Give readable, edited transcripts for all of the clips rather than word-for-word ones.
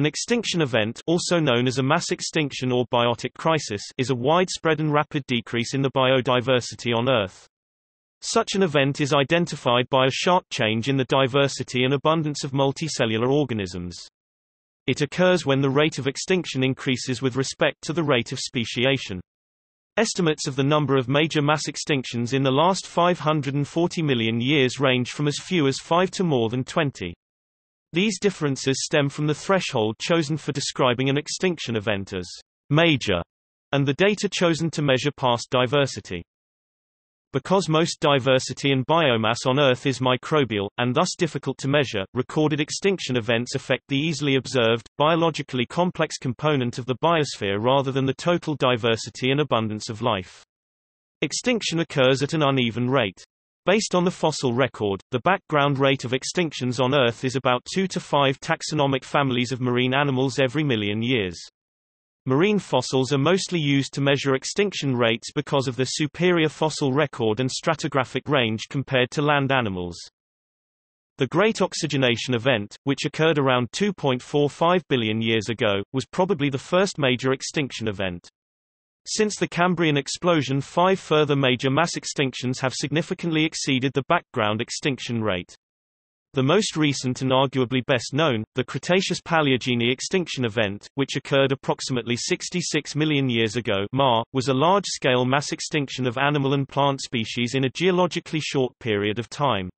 An extinction event, also known as a mass extinction or biotic crisis, is a widespread and rapid decrease in the biodiversity on Earth. Such an event is identified by a sharp change in the diversity and abundance of multicellular organisms. It occurs when the rate of extinction increases with respect to the rate of speciation. Estimates of the number of major mass extinctions in the last 540 million years range from as few as 5 to more than 20. These differences stem from the threshold chosen for describing an extinction event as major, and the data chosen to measure past diversity. Because most diversity and biomass on Earth is microbial, and thus difficult to measure, recorded extinction events affect the easily observed, biologically complex component of the biosphere rather than the total diversity and abundance of life. Extinction occurs at an uneven rate. Based on the fossil record, the background rate of extinctions on Earth is about 2 to 5 taxonomic families of marine animals every million years. Marine fossils are mostly used to measure extinction rates because of their superior fossil record and stratigraphic range compared to land animals. The Great Oxygenation Event, which occurred around 2.45 billion years ago, was probably the first major extinction event. Since the Cambrian explosion, 5 further major mass extinctions have significantly exceeded the background extinction rate. The most recent and arguably best known, the Cretaceous-Paleogene extinction event, which occurred approximately 66 million years ago, was a large-scale mass extinction of animal and plant species in a geologically short period of time.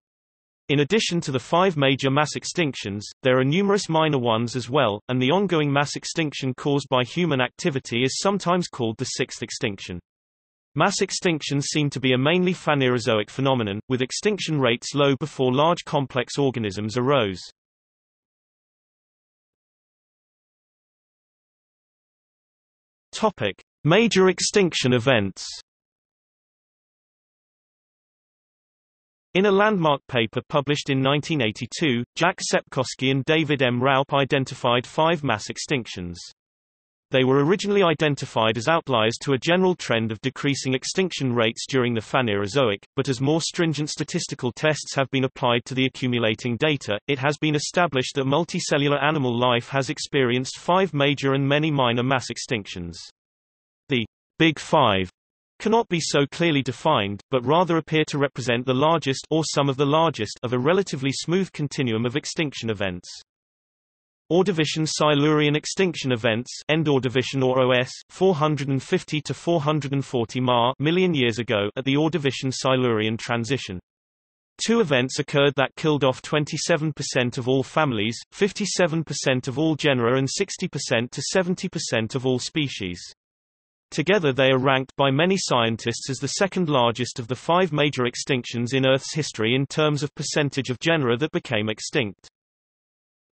In addition to the 5 major mass extinctions, there are numerous minor ones as well, and the ongoing mass extinction caused by human activity is sometimes called the 6th extinction. Mass extinctions seem to be a mainly Phanerozoic phenomenon, with extinction rates low before large complex organisms arose. Topic: Major extinction events. In a landmark paper published in 1982, Jack Sepkoski and David M. Raup identified 5 mass extinctions. They were originally identified as outliers to a general trend of decreasing extinction rates during the Phanerozoic, but as more stringent statistical tests have been applied to the accumulating data, it has been established that multicellular animal life has experienced 5 major and many minor mass extinctions. The Big Five cannot be so clearly defined, but rather appear to represent the largest or some of the largest of a relatively smooth continuum of extinction events. Ordovician-Silurian extinction events, Ordovician or OS, 450 to 440 million years ago at the Ordovician-Silurian transition. 2 events occurred that killed off 27% of all families, 57% of all genera and 60% to 70% of all species. Together they are ranked by many scientists as the second largest of the 5 major extinctions in Earth's history in terms of percentage of genera that became extinct.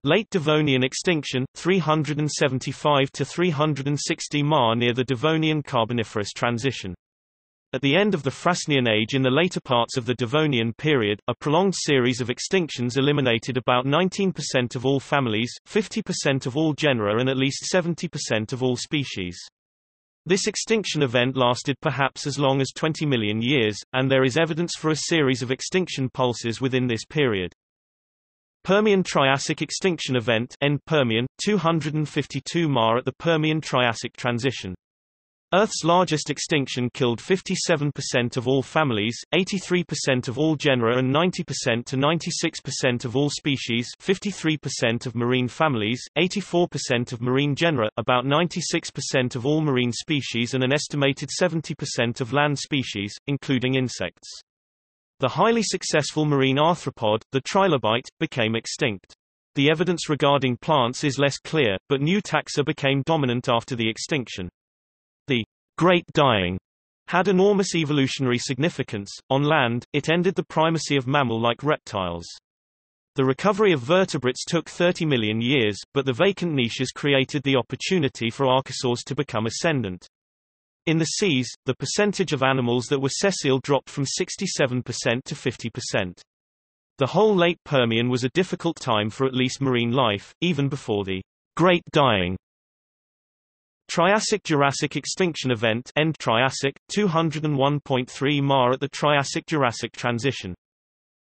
Late Devonian extinction, 375 to 360 Ma near the Devonian Carboniferous transition. At the end of the Frasnian Age in the later parts of the Devonian period, a prolonged series of extinctions eliminated about 19% of all families, 50% of all genera and at least 70% of all species. This extinction event lasted perhaps as long as 20 million years, and there is evidence for a series of extinction pulses within this period. Permian-Triassic extinction event, End Permian, 252 Ma at the Permian-Triassic transition. Earth's largest extinction killed 57% of all families, 83% of all genera and 90% to 96% of all species, 53% of marine families, 84% of marine genera, about 96% of all marine species and an estimated 70% of land species, including insects. The highly successful marine arthropod, the trilobite, became extinct. The evidence regarding plants is less clear, but new taxa became dominant after the extinction. The Great Dying had enormous evolutionary significance. On land, it ended the primacy of mammal-like reptiles. The recovery of vertebrates took 30 million years, but the vacant niches created the opportunity for archosaurs to become ascendant. In the seas, the percentage of animals that were sessile dropped from 67% to 50%. The whole late Permian was a difficult time for at least marine life, even before the Great Dying. Triassic-Jurassic extinction event, End Triassic, 201.3 Ma at the Triassic-Jurassic transition.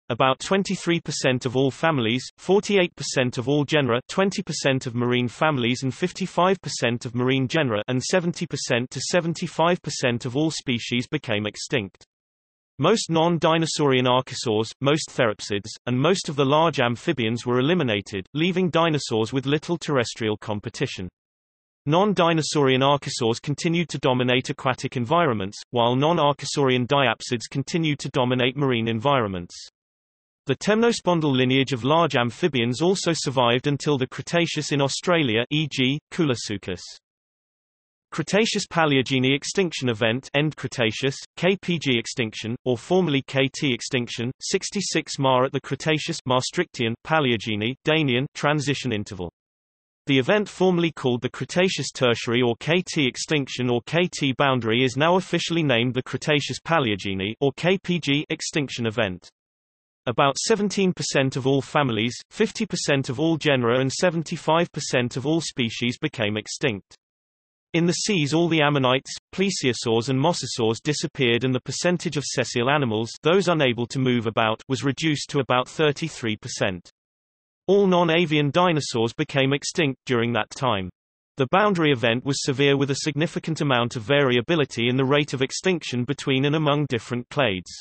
About 23% of all families, 48% of all genera, 20% of marine families and 55% of marine genera, and 70% to 75% of all species became extinct. Most non-dinosaurian archosaurs, most therapsids, and most of the large amphibians were eliminated, leaving dinosaurs with little terrestrial competition. Non-dinosaurian archosaurs continued to dominate aquatic environments, while non-archosaurian diapsids continued to dominate marine environments. The temnospondyl lineage of large amphibians also survived until the Cretaceous in Australia, e.g., Koolasuchus. Cretaceous-Paleogene extinction event, end Cretaceous, KPG extinction, or formerly KT extinction, 66 Ma at the Cretaceous, Maastrichtian, Paleogene, Danian, transition interval. The event formerly called the Cretaceous Tertiary or KT extinction or KT boundary is now officially named the Cretaceous-Paleogene or KPG extinction event. About 17% of all families, 50% of all genera and 75% of all species became extinct. In the seas all the ammonites, plesiosaurs and mosasaurs disappeared and the percentage of sessile animals, those unable to move about, was reduced to about 33%. All non-avian dinosaurs became extinct during that time. The boundary event was severe with a significant amount of variability in the rate of extinction between and among different clades.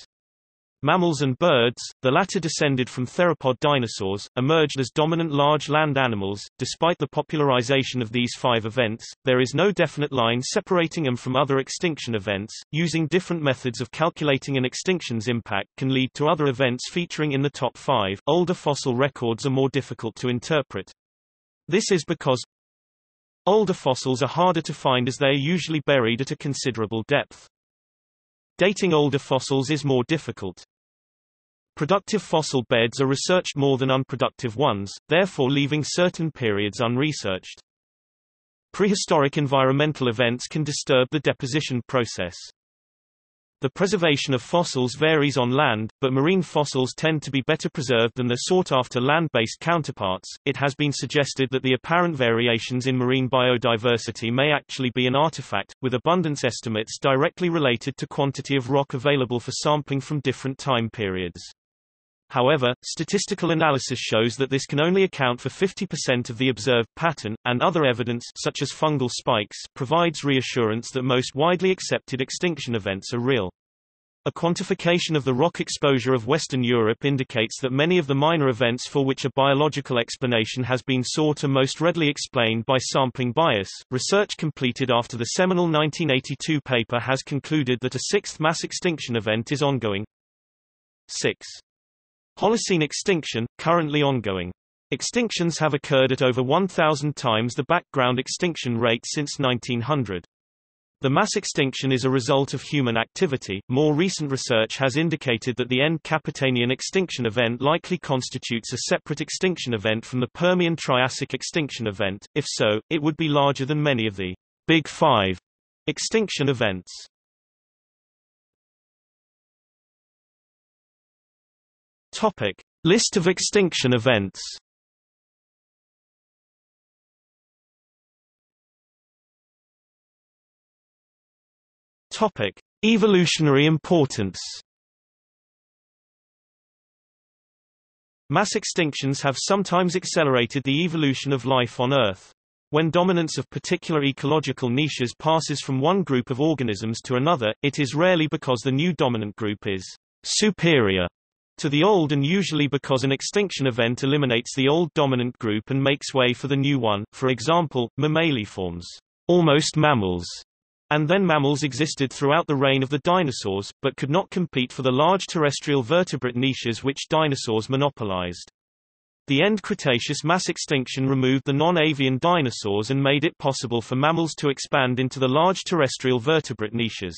Mammals and birds, the latter descended from theropod dinosaurs, emerged as dominant large land animals. Despite the popularization of these five events, there is no definite line separating them from other extinction events. Using different methods of calculating an extinction's impact can lead to other events featuring in the top five. Older fossil records are more difficult to interpret. This is because older fossils are harder to find as they are usually buried at a considerable depth. Dating older fossils is more difficult. Productive fossil beds are researched more than unproductive ones, therefore leaving certain periods unresearched. Prehistoric environmental events can disturb the deposition process. The preservation of fossils varies on land, but marine fossils tend to be better preserved than their sought-after land-based counterparts. It has been suggested that the apparent variations in marine biodiversity may actually be an artifact, with abundance estimates directly related to quantity of rock available for sampling from different time periods. However, statistical analysis shows that this can only account for 50% of the observed pattern, and other evidence such as fungal spikes provides reassurance that most widely accepted extinction events are real. A quantification of the rock exposure of Western Europe indicates that many of the minor events for which a biological explanation has been sought are most readily explained by sampling bias. Research completed after the seminal 1982 paper has concluded that a sixth mass extinction event is ongoing. 6. Holocene extinction, currently ongoing. Extinctions have occurred at over 1,000 times the background extinction rate since 1900. The mass extinction is a result of human activity. More recent research has indicated that the end Capitanian extinction event likely constitutes a separate extinction event from the Permian-Triassic extinction event. If so, it would be larger than many of the Big Five extinction events. Topic: List of extinction events. Topic: Evolutionary importance. Mass extinctions have sometimes accelerated the evolution of life on Earth. When dominance of particular ecological niches passes from one group of organisms to another, it is rarely because the new dominant group is superior to the old, and usually because an extinction event eliminates the old dominant group and makes way for the new one. For example, mammaliforms, almost mammals, and then mammals existed throughout the reign of the dinosaurs, but could not compete for the large terrestrial vertebrate niches which dinosaurs monopolized. The end Cretaceous mass extinction removed the non-avian dinosaurs and made it possible for mammals to expand into the large terrestrial vertebrate niches.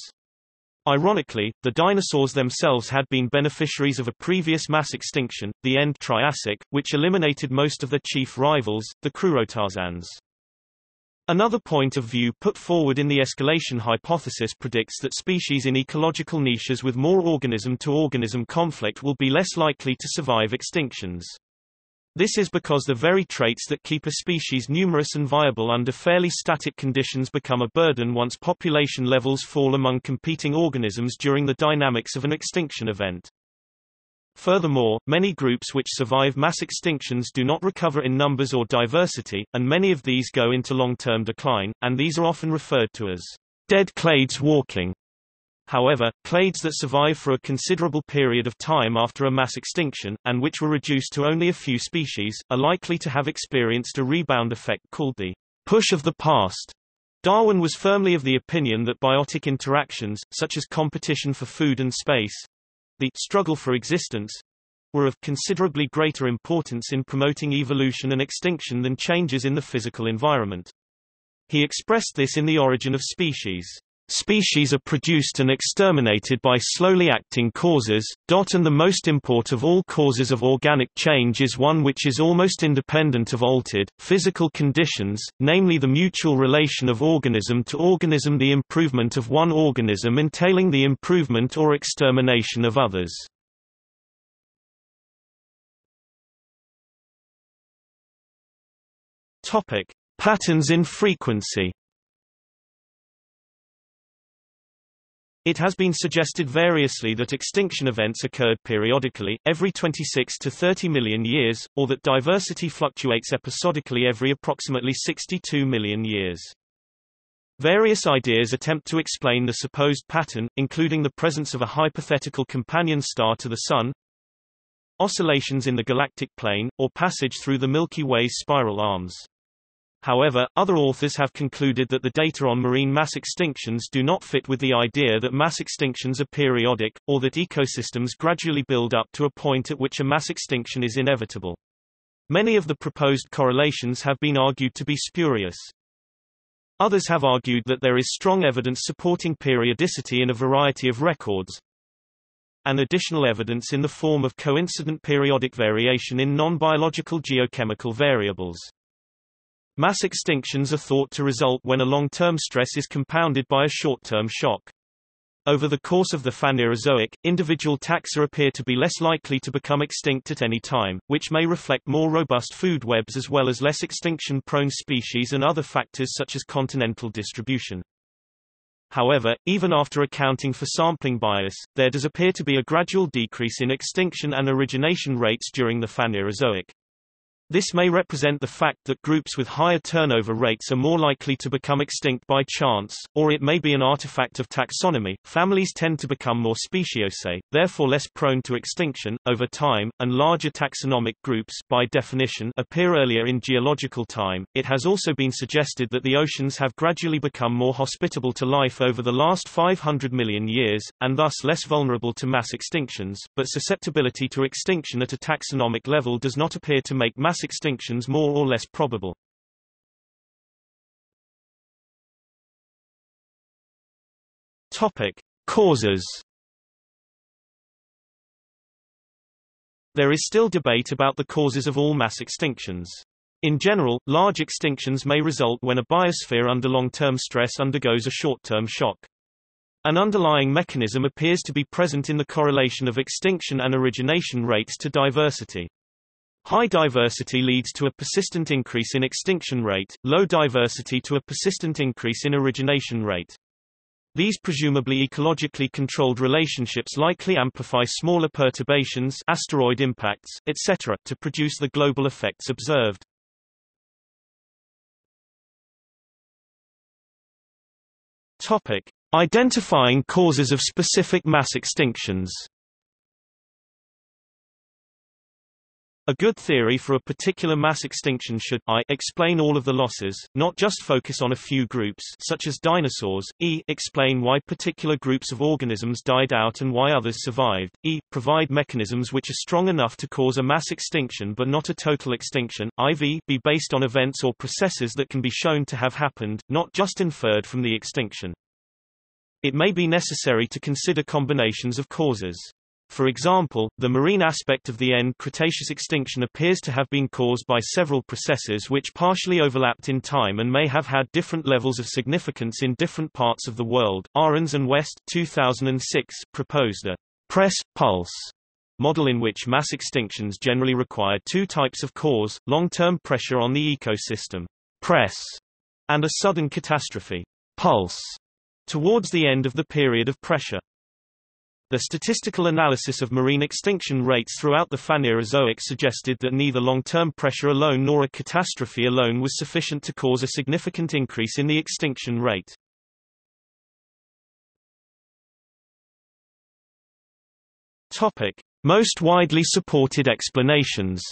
Ironically, the dinosaurs themselves had been beneficiaries of a previous mass extinction, the end Triassic, which eliminated most of their chief rivals, the crurotarsans. Another point of view put forward in the escalation hypothesis predicts that species in ecological niches with more organism-to-organism conflict will be less likely to survive extinctions. This is because the very traits that keep a species numerous and viable under fairly static conditions become a burden once population levels fall among competing organisms during the dynamics of an extinction event. Furthermore, many groups which survive mass extinctions do not recover in numbers or diversity, and many of these go into long-term decline, and these are often referred to as dead clades walking. However, clades that survive for a considerable period of time after a mass extinction, and which were reduced to only a few species, are likely to have experienced a rebound effect called the push of the past. Darwin was firmly of the opinion that biotic interactions, such as competition for food and space, the struggle for existence, were of considerably greater importance in promoting evolution and extinction than changes in the physical environment. He expressed this in The Origin of Species. Species are produced and exterminated by slowly acting causes, and the most important of all causes of organic change is one which is almost independent of altered physical conditions, namely the mutual relation of organism to organism, the improvement of one organism entailing the improvement or extermination of others. Topic: Patterns in frequency. It has been suggested variously that extinction events occurred periodically, every 26 to 30 million years, or that diversity fluctuates episodically every approximately 62 million years. Various ideas attempt to explain the supposed pattern, including the presence of a hypothetical companion star to the Sun, oscillations in the galactic plane, or passage through the Milky Way's spiral arms. However, other authors have concluded that the data on marine mass extinctions do not fit with the idea that mass extinctions are periodic, or that ecosystems gradually build up to a point at which a mass extinction is inevitable. Many of the proposed correlations have been argued to be spurious. Others have argued that there is strong evidence supporting periodicity in a variety of records, and additional evidence in the form of coincident periodic variation in non-biological geochemical variables. Mass extinctions are thought to result when a long-term stress is compounded by a short-term shock. Over the course of the Phanerozoic, individual taxa appear to be less likely to become extinct at any time, which may reflect more robust food webs as well as less extinction-prone species and other factors such as continental distribution. However, even after accounting for sampling bias, there does appear to be a gradual decrease in extinction and origination rates during the Phanerozoic. This may represent the fact that groups with higher turnover rates are more likely to become extinct by chance, or it may be an artifact of taxonomy. Families tend to become more speciose, therefore less prone to extinction, over time, and larger taxonomic groups, by definition, appear earlier in geological time. It has also been suggested that the oceans have gradually become more hospitable to life over the last 500 million years, and thus less vulnerable to mass extinctions, but susceptibility to extinction at a taxonomic level does not appear to make mass extinctions more or less probable. Topic: Causes. There is still debate about the causes of all mass extinctions. In general, large extinctions may result when a biosphere under long-term stress undergoes a short-term shock. An underlying mechanism appears to be present in the correlation of extinction and origination rates to diversity. High diversity leads to a persistent increase in extinction rate, low diversity to a persistent increase in origination rate. These presumably ecologically controlled relationships likely amplify smaller perturbations, asteroid impacts, etc., to produce the global effects observed. Topic: Identifying causes of specific mass extinctions. A good theory for a particular mass extinction should I explain all of the losses, not just focus on a few groups such as dinosaurs, e explain why particular groups of organisms died out and why others survived, e provide mechanisms which are strong enough to cause a mass extinction but not a total extinction, iv be based on events or processes that can be shown to have happened, not just inferred from the extinction. It may be necessary to consider combinations of causes. For example, the marine aspect of the end Cretaceous extinction appears to have been caused by several processes which partially overlapped in time and may have had different levels of significance in different parts of the world. Ahrens and West 2006 proposed a press pulse model in which mass extinctions generally require two types of cause: long-term pressure on the ecosystem, press, and a sudden catastrophe, pulse, towards the end of the period of pressure. The statistical analysis of marine extinction rates throughout the Phanerozoic suggested that neither long-term pressure alone nor a catastrophe alone was sufficient to cause a significant increase in the extinction rate. Topic: Most widely supported explanations.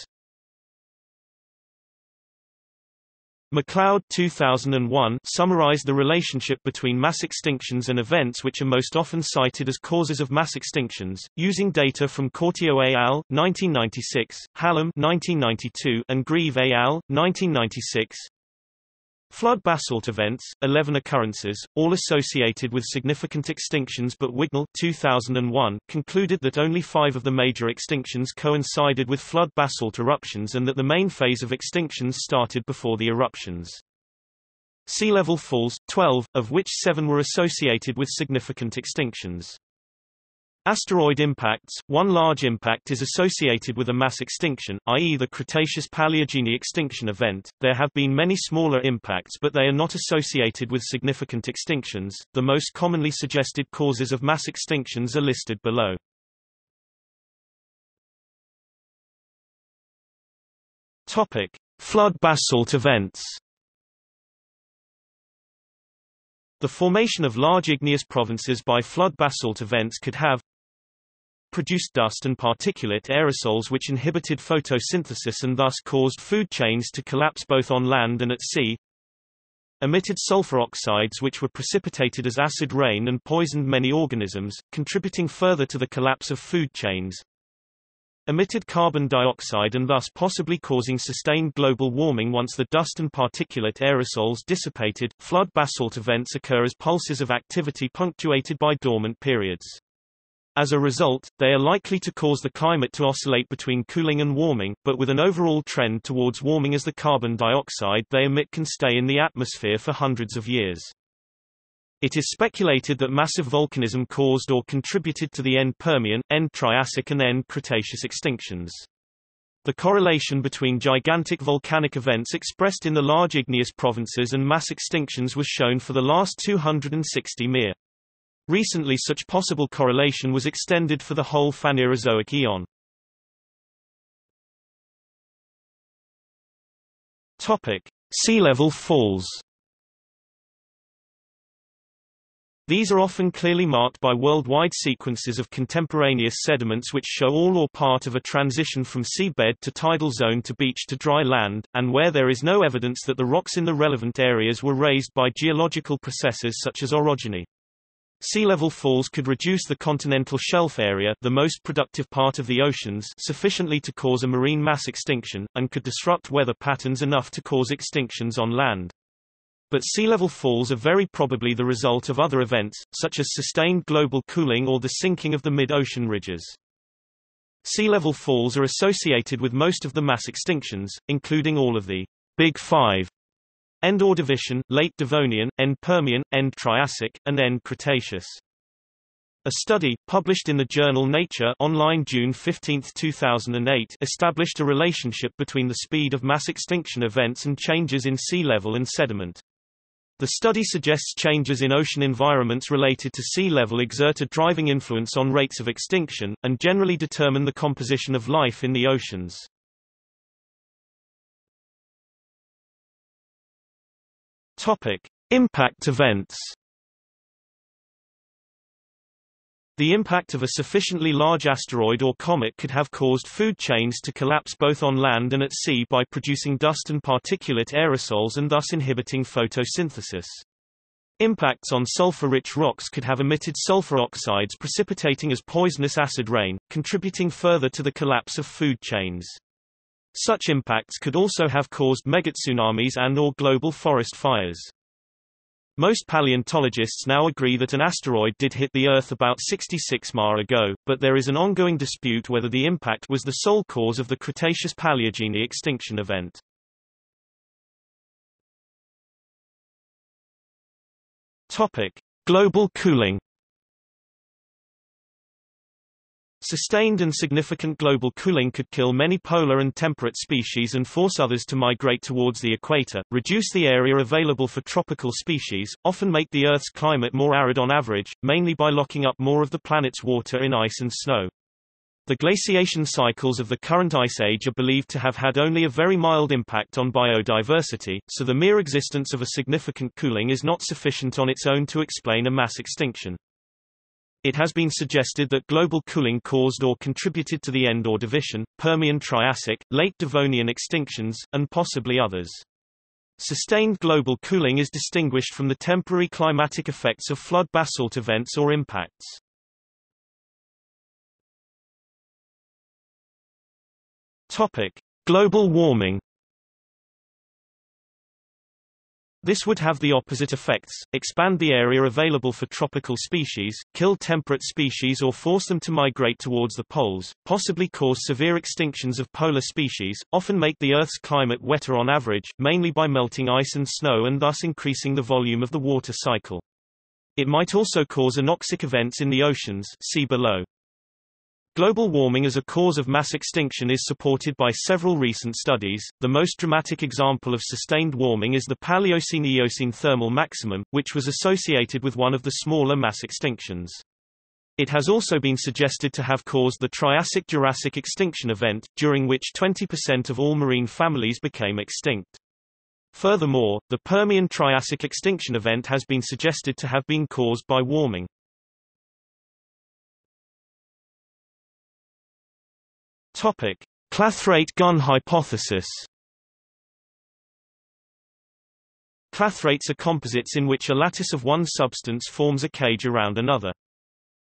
MacLeod 2001 summarized the relationship between mass extinctions and events which are most often cited as causes of mass extinctions, using data from Cortio et al. 1996, Hallam 1992, and Grieve et al. 1996. Flood basalt events, 11 occurrences, all associated with significant extinctions, but Wignall 2001 concluded that only 5 of the major extinctions coincided with flood basalt eruptions and that the main phase of extinctions started before the eruptions. Sea level falls, 12, of which 7 were associated with significant extinctions. Asteroid impacts. One large impact is associated with a mass extinction, i.e. the Cretaceous-Paleogene extinction event. There have been many smaller impacts but they are not associated with significant extinctions. The most commonly suggested causes of mass extinctions are listed below. Topic: Flood basalt events. The formation of large igneous provinces by flood basalt events could have produced dust and particulate aerosols which inhibited photosynthesis and thus caused food chains to collapse both on land and at sea, emitted sulfur oxides which were precipitated as acid rain and poisoned many organisms, contributing further to the collapse of food chains, emitted carbon dioxide and thus possibly causing sustained global warming once the dust and particulate aerosols dissipated. Flood basalt events occur as pulses of activity punctuated by dormant periods. As a result, they are likely to cause the climate to oscillate between cooling and warming, but with an overall trend towards warming as the carbon dioxide they emit can stay in the atmosphere for hundreds of years. It is speculated that massive volcanism caused or contributed to the end Permian, end Triassic and end Cretaceous extinctions. The correlation between gigantic volcanic events expressed in the large igneous provinces and mass extinctions was shown for the last 260 MIR. Recently such possible correlation was extended for the whole Phanerozoic eon. Topic: Sea level falls. These are often clearly marked by worldwide sequences of contemporaneous sediments which show all or part of a transition from seabed to tidal zone to beach to dry land, and where there is no evidence that the rocks in the relevant areas were raised by geological processes such as orogeny. Sea level falls could reduce the continental shelf area, the most productive part of the oceans, sufficiently to cause a marine mass extinction, and could disrupt weather patterns enough to cause extinctions on land. But sea level falls are very probably the result of other events, such as sustained global cooling or the sinking of the mid-ocean ridges. Sea level falls are associated with most of the mass extinctions, including all of the Big Five: end Ordovician, late Devonian, end Permian, end Triassic, and end Cretaceous. A study, published in the journal Nature online June 15, 2008, established a relationship between the speed of mass extinction events and changes in sea level and sediment. The study suggests changes in ocean environments related to sea level exert a driving influence on rates of extinction, and generally determine the composition of life in the oceans. Topic: Impact events. The impact of a sufficiently large asteroid or comet could have caused food chains to collapse both on land and at sea by producing dust and particulate aerosols and thus inhibiting photosynthesis. Impacts on sulfur-rich rocks could have emitted sulfur oxides precipitating as poisonous acid rain, contributing further to the collapse of food chains. Such impacts could also have caused megatsunamis and/or global forest fires. Most paleontologists now agree that an asteroid did hit the Earth about 66 MAR ago, but there is an ongoing dispute whether the impact was the sole cause of the Cretaceous-Paleogene extinction event. Global cooling. Sustained and significant global cooling could kill many polar and temperate species and force others to migrate towards the equator, reduce the area available for tropical species, often make the Earth's climate more arid on average, mainly by locking up more of the planet's water in ice and snow. The glaciation cycles of the current ice age are believed to have had only a very mild impact on biodiversity, so the mere existence of a significant cooling is not sufficient on its own to explain a mass extinction. It has been suggested that global cooling caused or contributed to the end Ordovician, Permian-Triassic, late Devonian extinctions, and possibly others. Sustained global cooling is distinguished from the temporary climatic effects of flood basalt events or impacts. Global warming. This would have the opposite effects, expand the area available for tropical species, kill temperate species or force them to migrate towards the poles, possibly cause severe extinctions of polar species, often make the Earth's climate wetter on average, mainly by melting ice and snow and thus increasing the volume of the water cycle. It might also cause anoxic events in the oceans, see below. Global warming as a cause of mass extinction is supported by several recent studies. The most dramatic example of sustained warming is the Paleocene-Eocene thermal maximum, which was associated with one of the smaller mass extinctions. It has also been suggested to have caused the Triassic-Jurassic extinction event, during which 20% of all marine families became extinct. Furthermore, the Permian-Triassic extinction event has been suggested to have been caused by warming. Clathrate gun hypothesis. Clathrates are composites in which a lattice of one substance forms a cage around another.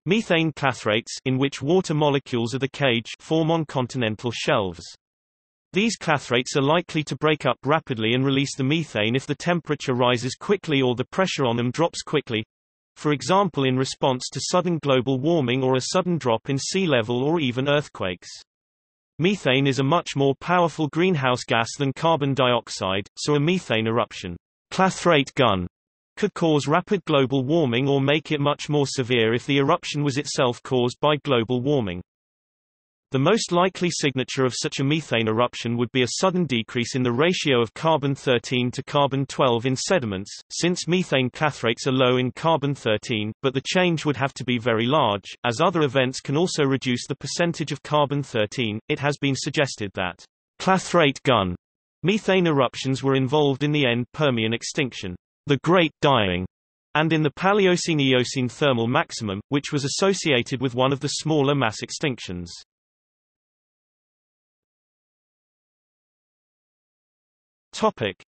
Methane clathrates, in which water molecules are the cage, form on continental shelves. These clathrates are likely to break up rapidly and release the methane if the temperature rises quickly or the pressure on them drops quickly, for example in response to sudden global warming or a sudden drop in sea level or even earthquakes. Methane is a much more powerful greenhouse gas than carbon dioxide, so a methane eruption Clathrate gun could cause rapid global warming or make it much more severe if the eruption was itself caused by global warming. The most likely signature of such a methane eruption would be a sudden decrease in the ratio of carbon-13 to carbon-12 in sediments, since methane clathrates are low in carbon-13, but the change would have to be very large, as other events can also reduce the percentage of carbon-13. It has been suggested that clathrate gun methane eruptions were involved in the end Permian extinction, the Great Dying, and in the Paleocene-Eocene thermal maximum, which was associated with one of the smaller mass extinctions.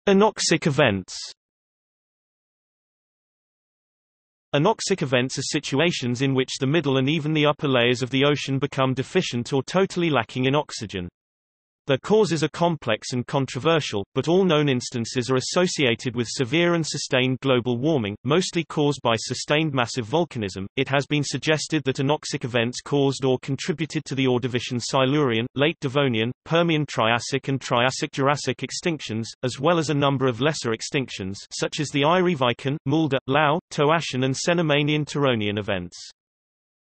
Anoxic events. Anoxic events are situations in which the middle and even the upper layers of the ocean become deficient or totally lacking in oxygen. Their causes are complex and controversial, but all known instances are associated with severe and sustained global warming, mostly caused by sustained massive volcanism. It has been suggested that anoxic events caused or contributed to the Ordovician, Silurian, late Devonian, Permian Triassic and Triassic-Jurassic extinctions, as well as a number of lesser extinctions such as the Irie-Vikan, Mulder, Lau, Toashan and Cenomanian-Turonian events.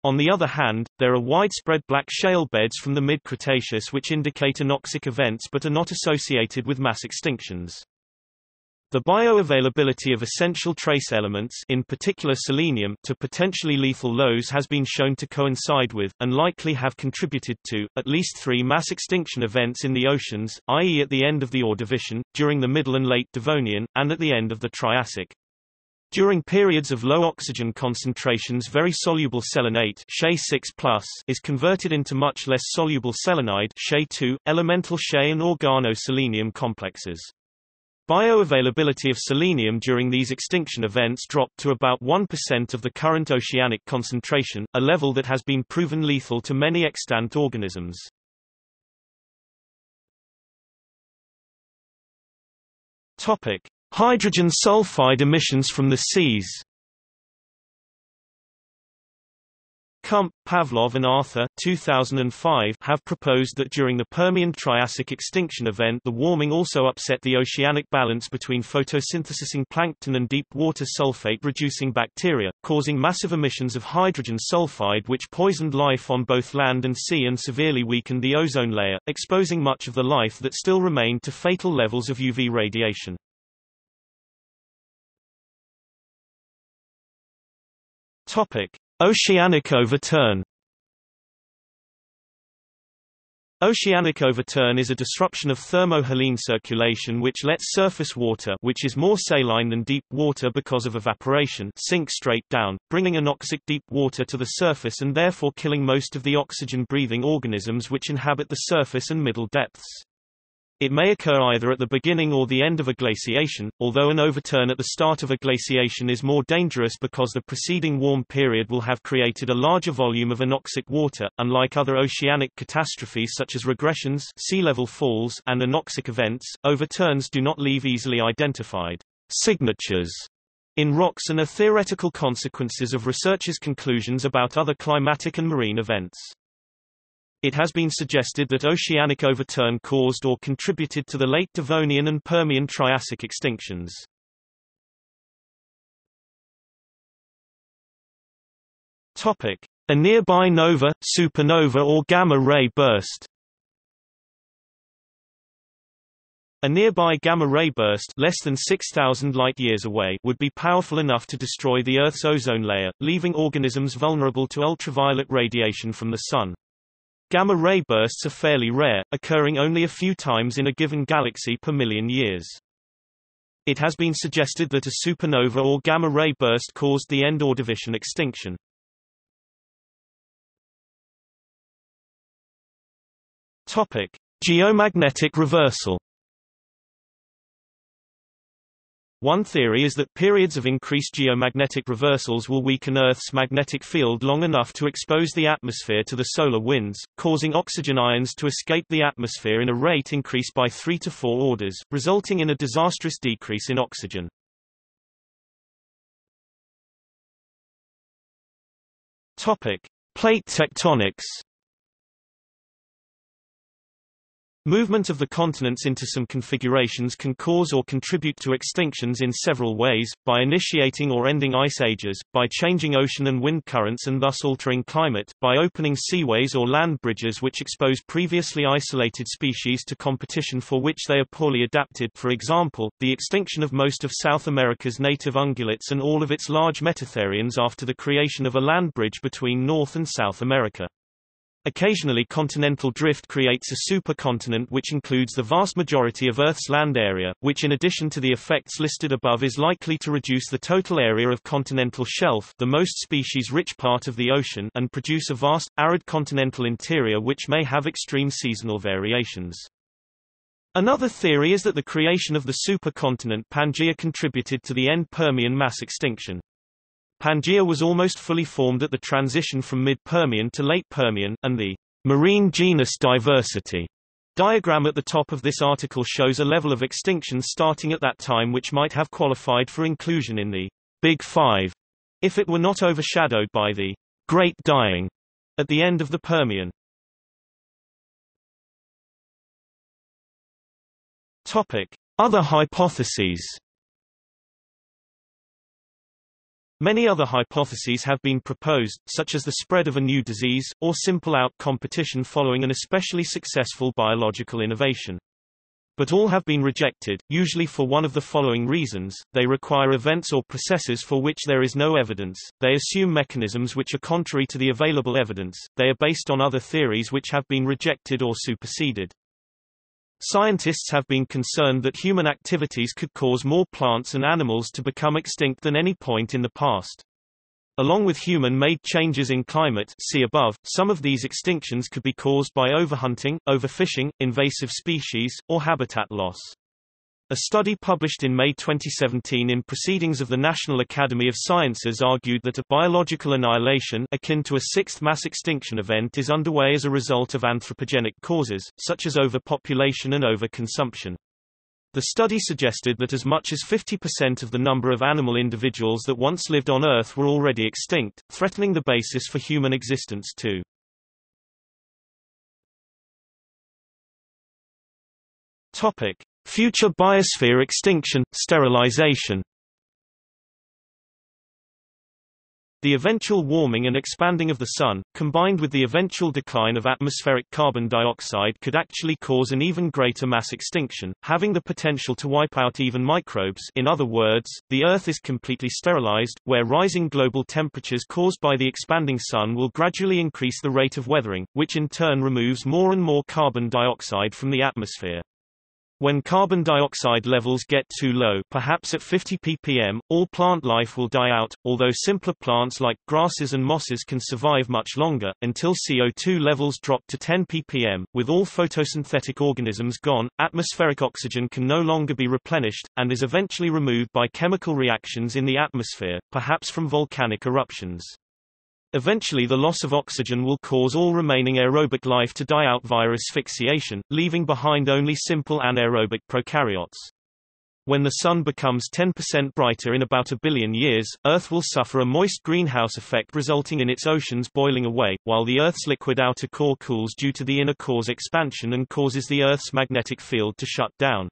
On the other hand, there are widespread black shale beds from the mid-Cretaceous which indicate anoxic events but are not associated with mass extinctions. The bioavailability of essential trace elements, in particular selenium, to potentially lethal lows has been shown to coincide with, and likely have contributed to, at least three mass extinction events in the oceans, i.e. at the end of the Ordovician, during the Middle and Late Devonian, and at the end of the Triassic. During periods of low oxygen concentrations, very soluble selenate (She6+) is converted into much less soluble selenide (She2), elemental She and organoselenium complexes. Bioavailability of selenium during these extinction events dropped to about 1% of the current oceanic concentration, a level that has been proven lethal to many extant organisms. Topic: hydrogen sulfide emissions from the seas. Kump, Pavlov and Arthur 2005 have proposed that during the Permian-Triassic extinction event the warming also upset the oceanic balance between photosynthesizing plankton and deep water sulfate-reducing bacteria, causing massive emissions of hydrogen sulfide which poisoned life on both land and sea and severely weakened the ozone layer, exposing much of the life that still remained to fatal levels of UV radiation. Oceanic overturn. Oceanic overturn is a disruption of thermohaline circulation which lets surface water, which is more saline than deep water because of evaporation, sink straight down, bringing anoxic deep water to the surface and therefore killing most of the oxygen-breathing organisms which inhabit the surface and middle depths. It may occur either at the beginning or the end of a glaciation, although an overturn at the start of a glaciation is more dangerous because the preceding warm period will have created a larger volume of anoxic water. Unlike other oceanic catastrophes such as regressions, sea level falls, and anoxic events, overturns do not leave easily identified signatures in rocks and are theoretical consequences of researchers' conclusions about other climatic and marine events. It has been suggested that oceanic overturn caused or contributed to the late Devonian and Permian-Triassic extinctions. A nearby nova, supernova or gamma-ray burst. A nearby gamma-ray burst less than 6,000 light-years away would be powerful enough to destroy the Earth's ozone layer, leaving organisms vulnerable to ultraviolet radiation from the Sun. Gamma-ray bursts are fairly rare, occurring only a few times in a given galaxy per million years. It has been suggested that a supernova or gamma-ray burst caused the end Ordovician extinction. Topic: Geomagnetic reversal. One theory is that periods of increased geomagnetic reversals will weaken Earth's magnetic field long enough to expose the atmosphere to the solar winds, causing oxygen ions to escape the atmosphere in a rate increased by 3 to 4 orders, resulting in a disastrous decrease in oxygen. Topic: Plate tectonics. Movement of the continents into some configurations can cause or contribute to extinctions in several ways, by initiating or ending ice ages, by changing ocean and wind currents and thus altering climate, by opening seaways or land bridges which expose previously isolated species to competition for which they are poorly adapted, for example, the extinction of most of South America's native ungulates and all of its large metatherians after the creation of a land bridge between North and South America. Occasionally continental drift creates a supercontinent which includes the vast majority of Earth's land area, which in addition to the effects listed above is likely to reduce the total area of continental shelf, the most species-rich part of the ocean, and produce a vast, arid continental interior which may have extreme seasonal variations. Another theory is that the creation of the supercontinent Pangaea contributed to the end Permian mass extinction. Pangaea was almost fully formed at the transition from mid-Permian to late Permian, and the marine genus diversity diagram at the top of this article shows a level of extinction starting at that time which might have qualified for inclusion in the Big Five, if it were not overshadowed by the Great Dying at the end of the Permian. Other hypotheses. Many other hypotheses have been proposed, such as the spread of a new disease, or simple out-competition following an especially successful biological innovation. But all have been rejected, usually for one of the following reasons: they require events or processes for which there is no evidence, they assume mechanisms which are contrary to the available evidence, they are based on other theories which have been rejected or superseded. Scientists have been concerned that human activities could cause more plants and animals to become extinct than any point in the past. Along with human-made changes in climate, see above, some of these extinctions could be caused by overhunting, overfishing, invasive species, or habitat loss. A study published in May 2017 in Proceedings of the National Academy of Sciences argued that a biological annihilation akin to a sixth mass extinction event is underway as a result of anthropogenic causes, such as overpopulation and overconsumption. The study suggested that as much as 50% of the number of animal individuals that once lived on Earth were already extinct, threatening the basis for human existence too. Topic: Future biosphere extinction, sterilization. The eventual warming and expanding of the Sun, combined with the eventual decline of atmospheric carbon dioxide, could actually cause an even greater mass extinction, having the potential to wipe out even microbes. In other words, the Earth is completely sterilized, where rising global temperatures caused by the expanding Sun will gradually increase the rate of weathering, which in turn removes more and more carbon dioxide from the atmosphere. When carbon dioxide levels get too low, perhaps at 50 ppm, all plant life will die out, although simpler plants like grasses and mosses can survive much longer, until CO2 levels drop to 10 ppm. With all photosynthetic organisms gone, atmospheric oxygen can no longer be replenished, and is eventually removed by chemical reactions in the atmosphere, perhaps from volcanic eruptions. Eventually the loss of oxygen will cause all remaining aerobic life to die out via asphyxiation, leaving behind only simple anaerobic prokaryotes. When the Sun becomes 10% brighter in about 1 billion years, Earth will suffer a moist greenhouse effect resulting in its oceans boiling away, while the Earth's liquid outer core cools due to the inner core's expansion and causes the Earth's magnetic field to shut down.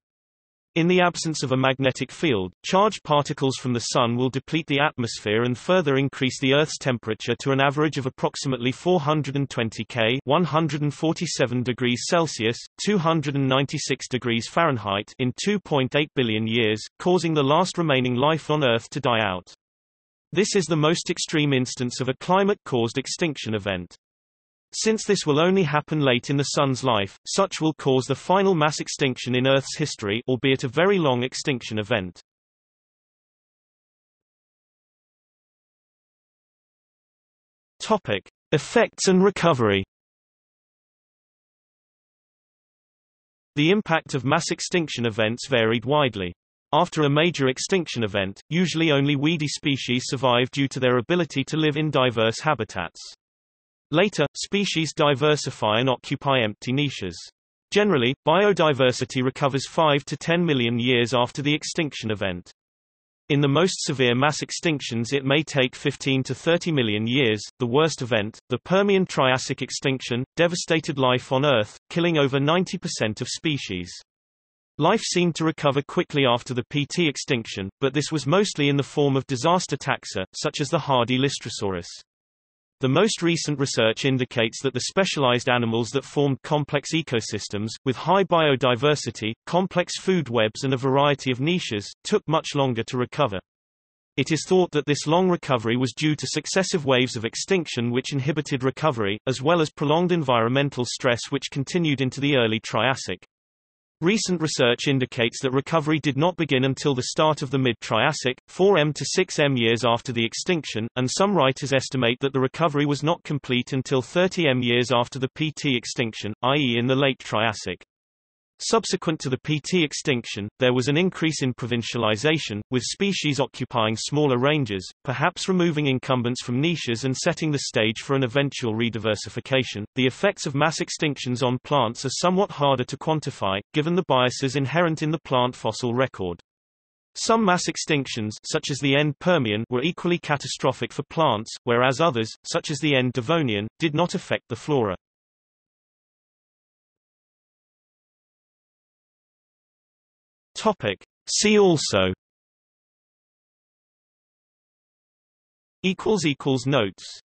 In the absence of a magnetic field, charged particles from the Sun will deplete the atmosphere and further increase the Earth's temperature to an average of approximately 420 K (147 degrees Celsius, 296 degrees Fahrenheit) in 2.8 billion years, causing the last remaining life on Earth to die out. This is the most extreme instance of a climate-caused extinction event. Since this will only happen late in the Sun's life, such will cause the final mass extinction in Earth's history, albeit a very long extinction event. Topic: Effects and recovery. The impact of mass extinction events varied widely. After a major extinction event, usually only weedy species survive due to their ability to live in diverse habitats. Later, species diversify and occupy empty niches. Generally, biodiversity recovers 5 to 10 million years after the extinction event. In the most severe mass extinctions it may take 15 to 30 million years. The worst event, the Permian-Triassic extinction, devastated life on Earth, killing over 90% of species. Life seemed to recover quickly after the PT extinction, but this was mostly in the form of disaster taxa, such as the hardy Lystrosaurus. The most recent research indicates that the specialized animals that formed complex ecosystems, with high biodiversity, complex food webs and a variety of niches, took much longer to recover. It is thought that this long recovery was due to successive waves of extinction which inhibited recovery, as well as prolonged environmental stress which continued into the early Triassic. Recent research indicates that recovery did not begin until the start of the mid-Triassic, 4m to 6m years after the extinction, and some writers estimate that the recovery was not complete until 30m years after the PT extinction, i.e. in the late Triassic. Subsequent to the PT extinction, there was an increase in provincialization, with species occupying smaller ranges, perhaps removing incumbents from niches and setting the stage for an eventual rediversification. The effects of mass extinctions on plants are somewhat harder to quantify, given the biases inherent in the plant fossil record. Some mass extinctions, such as the end Permian, were equally catastrophic for plants, whereas others, such as the end Devonian, did not affect the flora. Topic: See also. Notes.